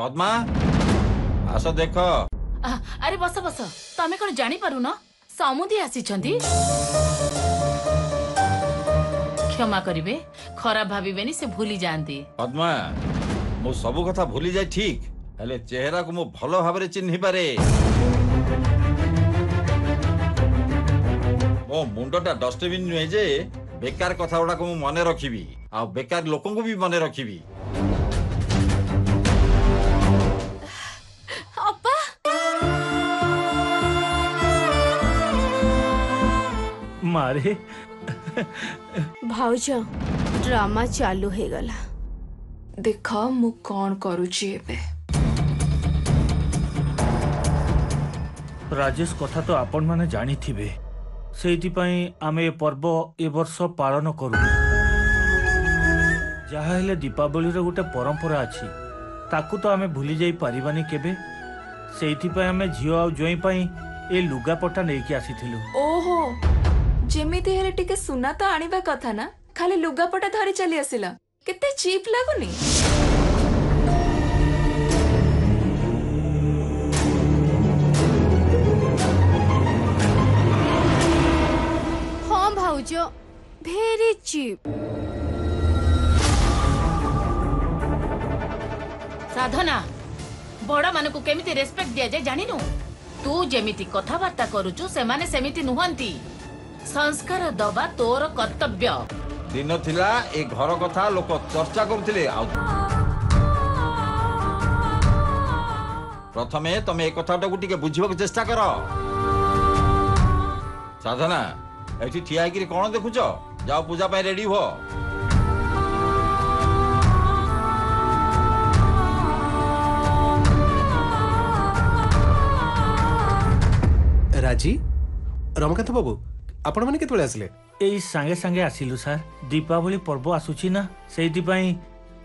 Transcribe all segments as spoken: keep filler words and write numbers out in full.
पद्मा आस देख। अरे बस बस तमें कौन जानी पारू ना समुदी आसी क्षमा करिवे खराब भाबीबेनी से भूली जाती। पद्मा मो सब कथा भूली जाए ठीक हेले चेहरा को मो भलो भाव चिन्ह पारे मो मुंडा डस्टबिन नुहे जे बेकार कथा गुडा को मन रखी आ बेकार लोक भी मन रखी। मारे भाउज ड्रामा चालू हो गला देख मु कौन करूची एबे। राजेश कथा तो आपण माने जानी थिबे सेति पई आमे पर्व ए वर्ष पालन करू जहा हेले दीपावली रे गोटे परंपरा अछि ताकू तो आमे भूली जाई परिबानी केबे सेति पई आमे झियो आ जोई पई ए लुगा पटा नै के आसीथिलु। ओहो जेमिति हेले टिके सुना तो आनिबा कथा ना खाली लुगापटा धरी चली आसिला केते चीप लागुनी। हां भाऊजो भेरी चीप। साधना बड़ा मान को केमिति रेस्पेक्ट दिया जाए जानिनु तू जेमिति कथा वार्ता करूचु से माने सेमिति नुहंती संस्कार दबा तोर कर्तव्य। दिन थिला ए घर कथा लोक चर्चा करथिले प्रथमे तमे ए कथाटा गुटिके बुझिबाक चेष्टा कर। साधना एठी ठिया हिकरी कोन देखुचो जाओ पूजा पै रेडी हो। राजी रमाकांत बाबू आपण माने केतबेले आसिले एई संगे संगे आसिलु सर दीपावली पर्व आसुची ना सेति पई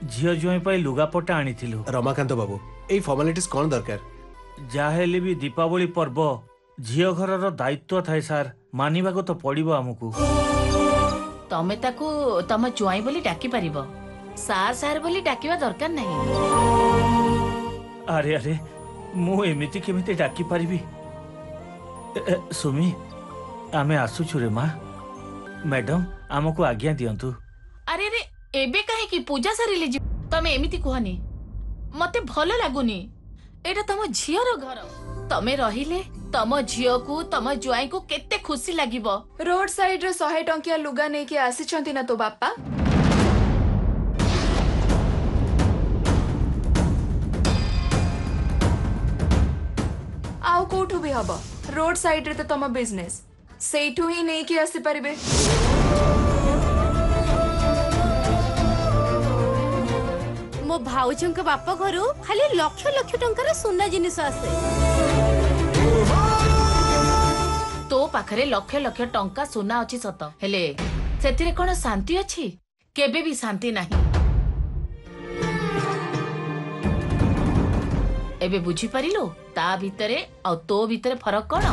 झियो जोई पई लुगापटा आनिथिलु। रमाकांत बाबू एई फॉर्मालिटीज कोन दरकार जाहेले भी दीपावली पर्व झियो घरर दायित्व थाय सर मानिबा को तो पडिबो हमकु। तमे ताकू तमे जुआई बोली डाकी परिबो सार सार बोली डाकीबा दरकार नाही। अरे अरे मु एमिति केमिति डाकी परिबी सुमी आमे आसुछु रे माँ मैडम आमको आज्ञा दियंतु। अरे रे एबे काहे की पूजा सारी ले तमे एमिति कहनी मते भलो लागुनी एटा तम झियर घर तमे रहिले तम झियो को तम जुआई को केते खुशी लागिबो। रोड साइड रे सौ टंकिया लुगा नै के आसी छंती ना तो बापा आउ कोठु भी हबो रोड साइड रे तो तम बिजनेस सेठू ही नहीं कि आसी परिबे। मो भाउजंक बाप घरू खाली लाख लाख टंका रे सोना जिनिस आसे तो पाखरे लाख लाख टंका सोना अछि सत हेले सेतिरे कोन शांति अछि केबे भी शांति नाही। एबे बुझी परिलो ता भीतरे आ तो भीतरे फरक कोन।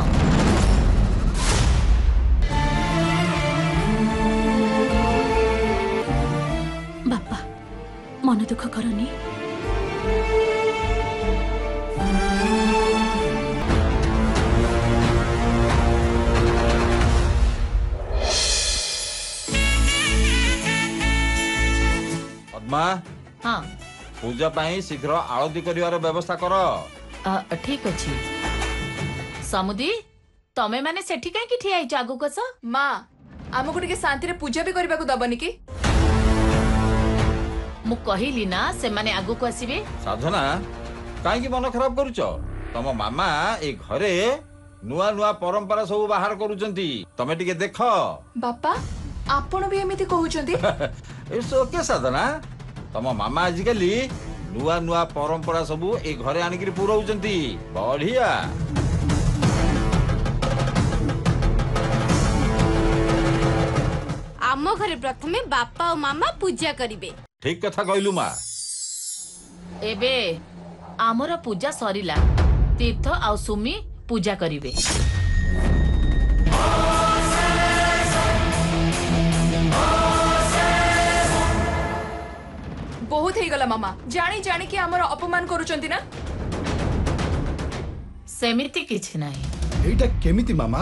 मन दुख करनी पद्मा। हाँ पूजा पाई शीघ्र आलती करिवार व्यवस्था कर। ठीक अछि समुदी तमे माने सेठी काहे कि ठिया आइ आगु कस मा आम को शांति रे पूजा भी करबा को दबनी की मु कहिली ना से माने आगु को आसीबे। साधना काहे मन खराब करूचो तम मामा ए घरे नुआ नुआ परंपरा सब बाहर करूचंती तमे टिके देखो बापा आपण भी एमिति कहूचंती। इट्स ओके साधना तम मामा आज गेली नुआ नुआ परंपरा सब ए घरे आनि कि पुरौचंती बढ़िया। आम घरे प्रथमे बापा और मामा पूजा करिवे ठीक कथा कहलु मा। एबे आमर पूजा सरीला तीर्थ आ सुमी पूजा करिवे। बहुत बहुत हो गला मामा जानी जानी कि हमर अपमान करूचंती ना सेमिति किछ नाही एटा केमिति मामा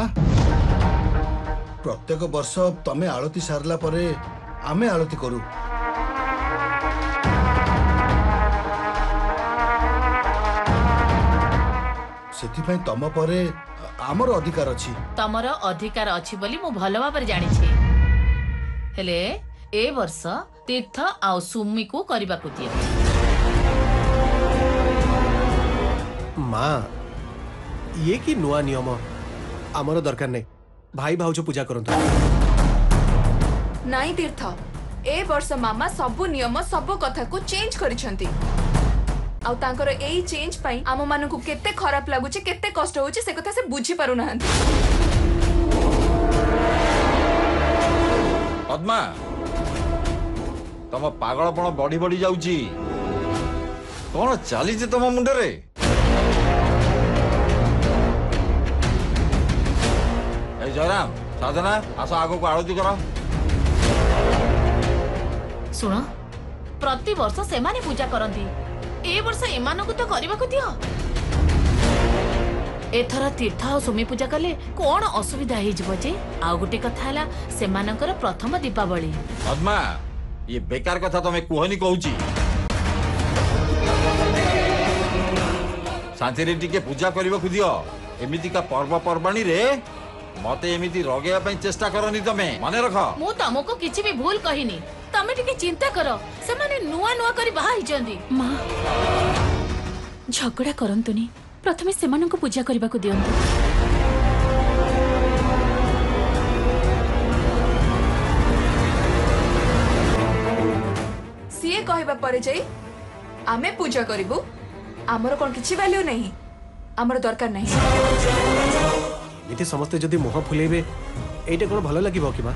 प्रत्येक वर्ष तमे आळती सारला परे आमे आळती करू सेति पय तम परे हमर अधिकार अछि तमर अधिकार अछि बोली मु भलो बापर जानि छी हेले ए वर्ष तीर्थ आउ सुमी को करबा को दिया मां ये की नुआ नियम हमर दरकार नै भाई भाउज पूजा करंत नाइ तीर्थ ए वर्ष मामा सब नियम सब कथा को चेंज करिसंती आउ तांकर एई चेंज पाई आम मान को केते खराब लागुचे केते कष्ट होचे से कथा से बुझी पारु नहंती पद्मा तम पागलपण बढ़ी बढ़ी जाउची कोन चाली जे तम मुंडे रे ए जयराम साधना आसो आगो को आळती करो सुनो प्रति वर्ष से माने पूजा करंती ए वर्ष एमान को तो करबा को दियो एथरा तीर्थ और सुमी पूजा कले कोन असुविधा हे जबो जे आ गोटे कथाला से मानकर प्रथम दीपावली पद्मा ये बेकार कथा तमे कोहनी कहूची शांति रेटी के पूजा करबा को दियो एमिति का पर्व पर्वाणी रे मते एमिति रगेया पई चेष्टा करनी तमे माने रखो मु तमको किछि भी भूल कहिनी तमे टिके चिंता करो से माने नुवा नुवा करी बाहाई जंदी मां झगड़ा करंतुनी प्रथमे से मानन को पूजा करबा को दियंतु सिए कहबा परे जाई आमे पूजा करिवु हमर कोन किछि वैल्यू नहीं हमर दरकार नहीं एते समस्त जदी मोह फुलेबे एटा कोन भलो लागिबो कि मां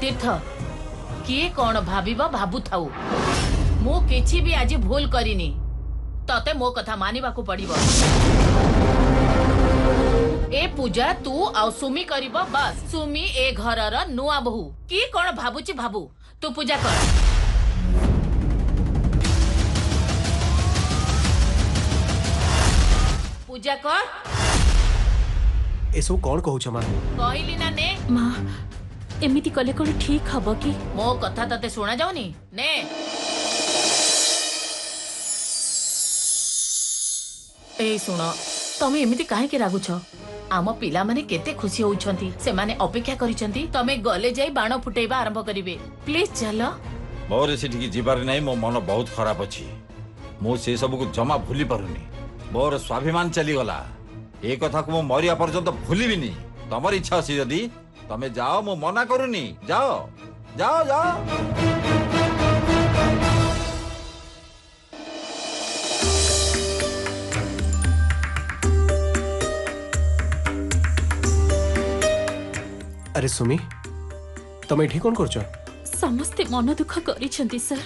तीर्थ किए कौन भाबीबा भाबू थाऊ मो किछि भी आज भूल करिनी तते मो कथा मानिबा को पड़िबो ए पूजा तू आ सुमी करिबो बस सुमी ए घरर नुआ बहु की कौन भाबुची भाबू तू पूजा कर पूजा कर एसो कौन कहू छ मां कहिली ना ने मां एमिति कले कले ठीक हब कि मो कथा तते सुना जाउनी ने ए सुनो तमे एमिति काहे के रागु छ आम पिला माने केते खुशी होउछंती से माने अपेक्षा करिसंती तमे गले जाई बाण फुटेबा आरंभ करिवे प्लीज चलो मोर से ठीक जीवार नै मो मन बहुत खराब अछि मो से सब को जमा भूली पारुनी मोर स्वाभिमान चली गला ए कथा को मो मरिया पर्यंत भूलिबिनी तमर इच्छा अछि जदी तमे जाओ मो मना करूनी जाओ जाओ जाओ अरे सुमी तमे एठी कोन करछो समस्त मन दुख करिसंती सर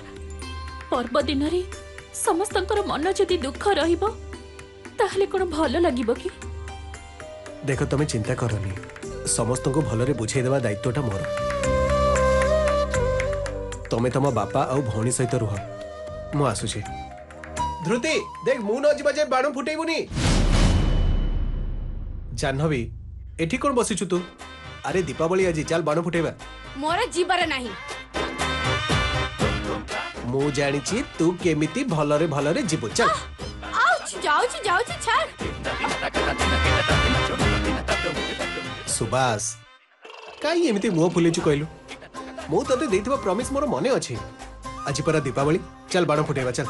पर्व दिन रे समस्तनकर मन जदी दुख रहिबो ताहले कोन भलो लागिबो कि देखो तमे चिंता करनी समस्त को भल बुझे देवा दायित्वटा मोर तमे तम बापा आ भौणी सहित रुह मु आसुची ध्रुति देख मु न जिबा जे बाणु फुटेबुनी जानवी एठी कोन बसिछु तू अरे दीपावली आजी चल बाणु फुटेबा मोर जिबारे नाही मु जानिची तू केमिति भल रे भल रे जिबो चल आउच जाउच जाउच छाड़ सुभाष काई एमिति मुह फुलेचु कहलु मो तते देथिबा प्रॉमिस मोर मने अछि आजि परा दीपावली चल बाण फुटेबा चल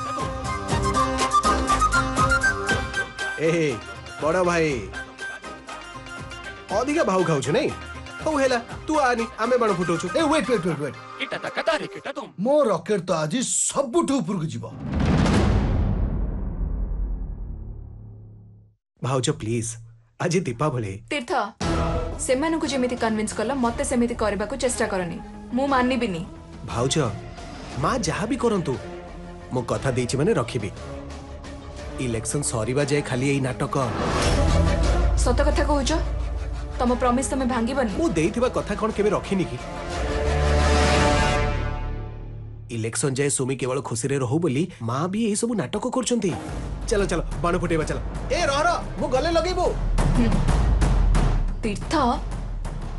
एहे बड़ा भाई अधिका भाव खाउछु नै ओ हेला तू आनी आमे बाण फुटोछु ए वेट वेट वेट वेट इटा ता कता रे केटा तुम मो रॉकेट त आजि सबठु ऊपर को जीवा भाउजो प्लीज आजि दीपावली तीर्थ सेमानु को जेमिति कन्विंस करला मते सेमिति करबा को चेष्टा करनी मु माननी बिनी भाउज मां जहा भी करंतु मो कथा देछि माने रखिबी इलेक्शन सरीबा जाय खाली एई नाटक सत कथा कहूजो तम प्रॉमिस तमे भांगी बन मु देइथिबा कथा कोन केबे रखिनी की इलेक्शन जाए सुमी केवल खुशी रे रहू बोली माँ भी यही सब नाटक करछंती। चलो चलो बाण फुटेबा चलो। ए रह रह मु गले लगेबो। तीर्थ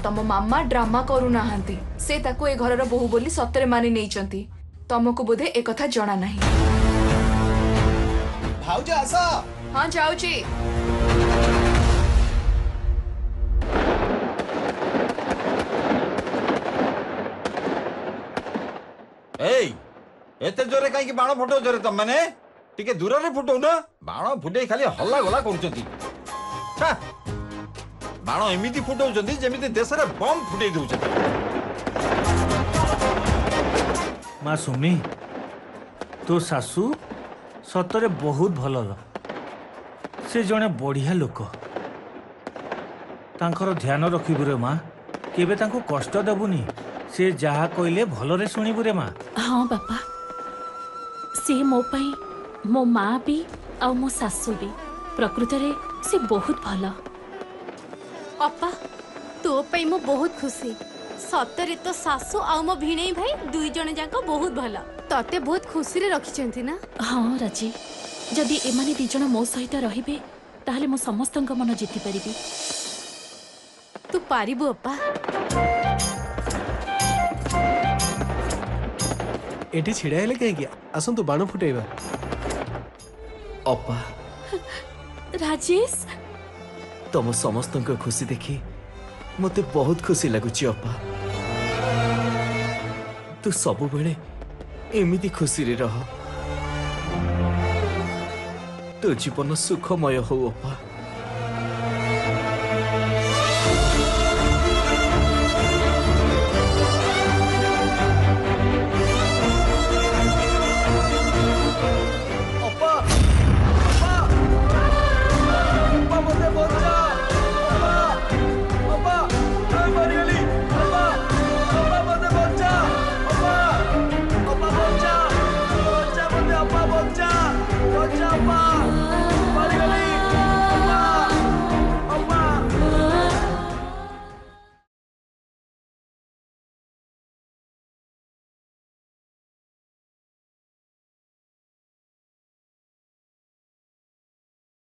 तम मामा ड्रामा करू नाहंती से ताको ए घरर बहु बोली सतरे माने नैचंती तमको बोधे ए कथा जाना नाही। भाऊजी आस। हां जाऊ छी। एई एते जोरे काई की बाण फुटो जोरे तम माने टिके दूर रे फुटो ना बाण फुटे खाली हल्ला गोला करचोती। हां बाण एमिति फुटो जंदी जेमिति देशरे बम फुटे दउ छे। मां सुमी तो सासू सतरे बहुत भल से जड़े बढ़िया लोक तांकर ध्यान रखिबु रे मां केबे तांको कष्ट देबुनी से जहा कहले भल रे सुनिबु रे मां। हां बापा से मो पई मो मां भी आ मो सासू भी प्रकृत रे से बहुत भल। अपा तो पई मो बहुत खुशी सतरे तो सासू आ मो भिणई भाई दुई जण जाको बहुत भला तते बहुत खुशी रे रखी चंती ना। हां राजी जदी एमाने दुई जण मो सहित रहिबे ताहले मो समस्तक मन जीति परिबी। तू पारिबो अपा। एटी छिडा हेले काहे गया आसन तो बाण फुटेबा। अपा राजेश तम समस्तक खुशी देखी मते बहुत खुशी लगुच। अपा तू सब बेले एमिति खुशी रे रह तू जीवन सुखमय हो अपा।